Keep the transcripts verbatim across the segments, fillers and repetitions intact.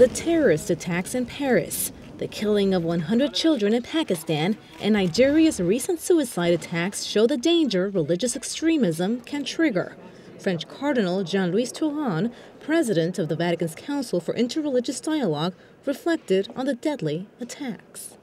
the terrorist attacks in Paris, the killing of one hundred children in Pakistan, and Nigeria's recent suicide attacks show the danger religious extremism can trigger. French Cardinal Jean-Louis Tauran, president of the Vatican's Council for Interreligious Dialogue, reflected on the deadly attacks.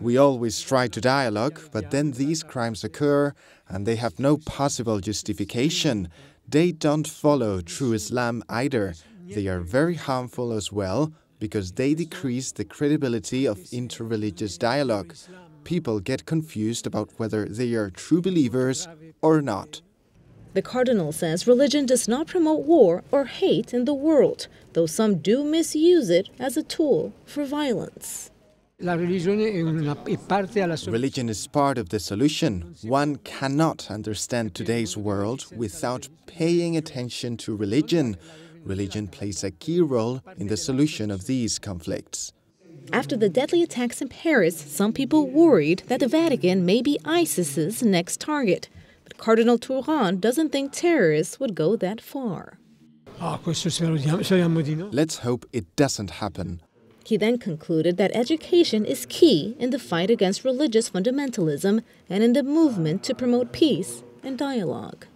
We always try to dialogue, but then these crimes occur and they have no possible justification. They don't follow true Islam either. They are very harmful as well because they decrease the credibility of interreligious dialogue. People get confused about whether they are true believers or not. The cardinal says religion does not promote war or hate in the world, though some do misuse it as a tool for violence. Religion is part of the solution. One cannot understand today's world without paying attention to religion. Religion plays a key role in the solution of these conflicts. After the deadly attacks in Paris, some people worried that the Vatican may be ISIS's next target. But Cardinal Tauran doesn't think terrorists would go that far. Let's hope it doesn't happen. He then concluded that education is key in the fight against religious fundamentalism and in the movement to promote peace and dialogue.